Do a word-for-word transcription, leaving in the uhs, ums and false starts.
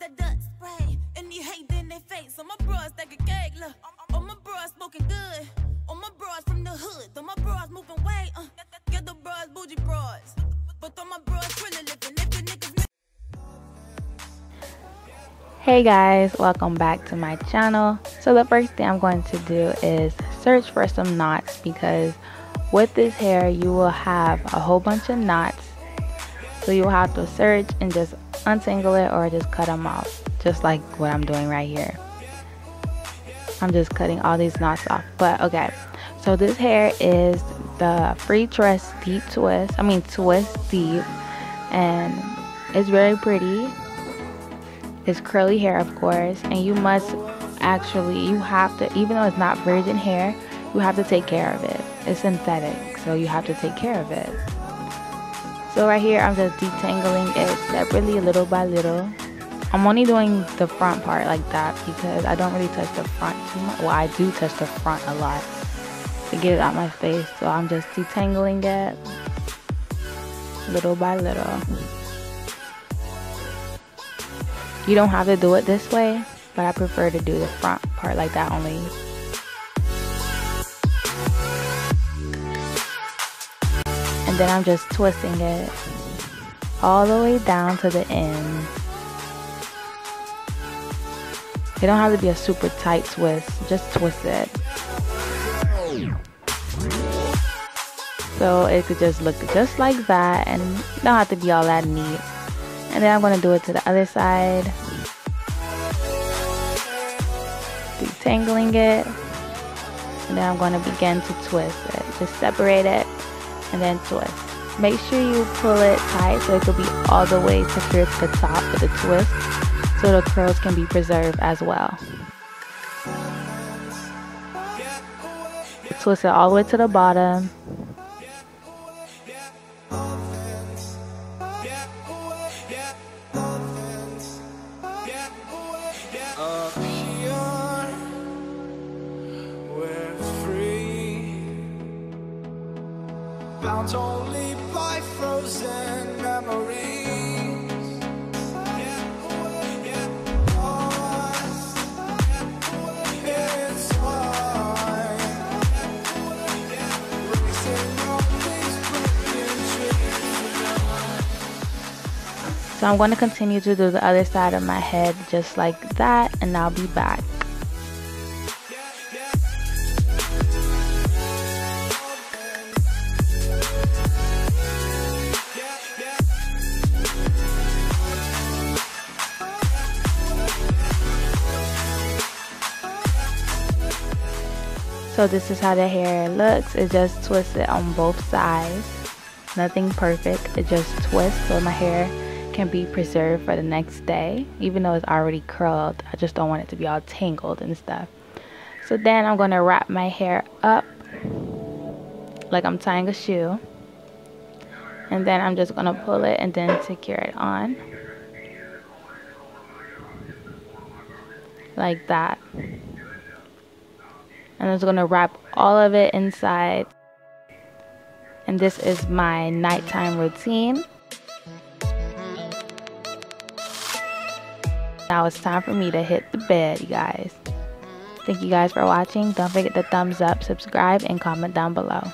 with that dust spray. And he hate in their face. All my bras that can gag, look. All my bras smoking good. All my bras from the hood. All my bras moving way. Uh, get the bras, bougie bras. But all my bras really living. Hey guys, welcome back to my channel. So the first thing I'm going to do is search for some knots, because with this hair you will have a whole bunch of knots, so you'll have to search and just untangle it or just cut them off, just like what I'm doing right here. I'm just cutting all these knots off. But okay, so this hair is the Freetress deep twist, I mean twist deep, and it's very pretty. It's curly hair, of course, and you must actually, you have to, even though it's not virgin hair, you have to take care of it. It's synthetic, so you have to take care of it. So right here, I'm just detangling it separately, little by little. I'm only doing the front part like that because I don't really touch the front too much. Well, I do touch the front a lot to get it out my face, so I'm just detangling it little by little. You don't have to do it this way, but I prefer to do the front part like that only. And then I'm just twisting it all the way down to the end. It don't have to be a super tight twist, just twist it. So it could just look just like that, and it don't have to be all that neat. And then I'm going to do it to the other side, detangling it, and then I'm going to begin to twist it. Just separate it and then twist. Make sure you pull it tight so it could be all the way secured to the top with the twist, so the curls can be preserved as well. Twist it all the way to the bottom. Bound only by frozen memories. It's so I'm going to continue to do the other side of my head just like that, and I'll be back. So this is how the hair looks. It just twists it on both sides. Nothing perfect. It just twists so my hair can be preserved for the next day. Even though it's already curled, I just don't want it to be all tangled and stuff. So then I'm going to wrap my hair up like I'm tying a shoe. And then I'm just going to pull it and then secure it on. Like that. And I'm just going to wrap all of it inside. And this is my nighttime routine. Now it's time for me to hit the bed, you guys. Thank you guys for watching. Don't forget to thumbs up, subscribe, and comment down below.